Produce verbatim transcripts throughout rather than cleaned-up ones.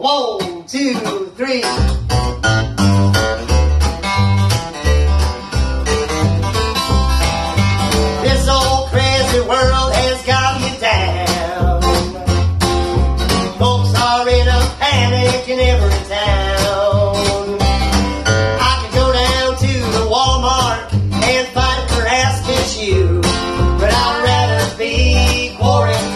One, two, three. This old crazy world has got me down. Folks are in a panic in every town. I could go down to the Walmart and fight for ass tissue, but I'd rather be quarantined.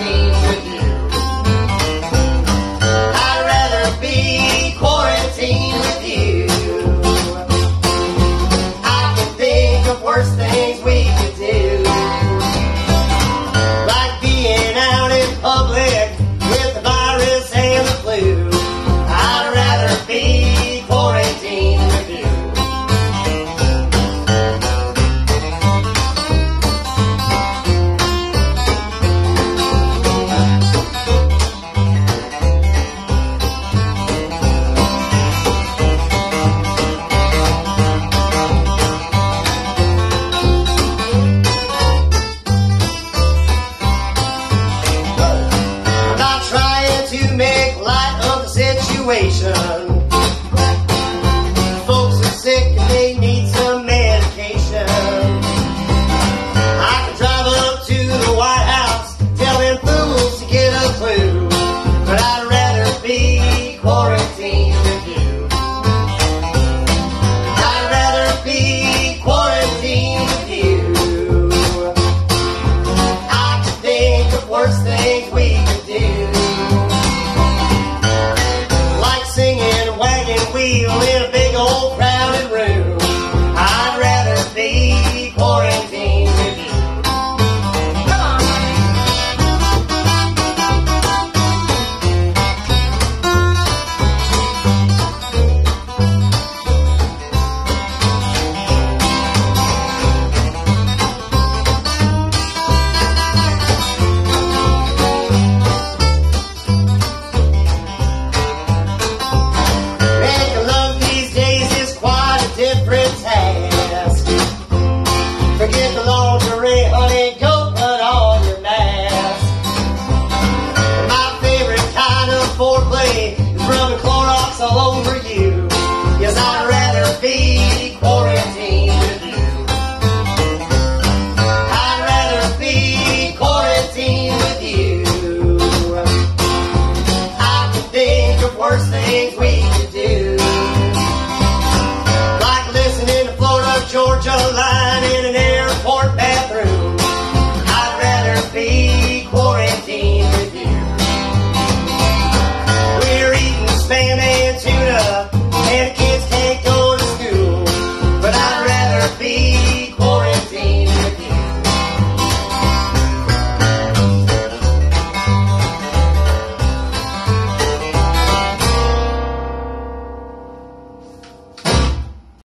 Make light of the situation.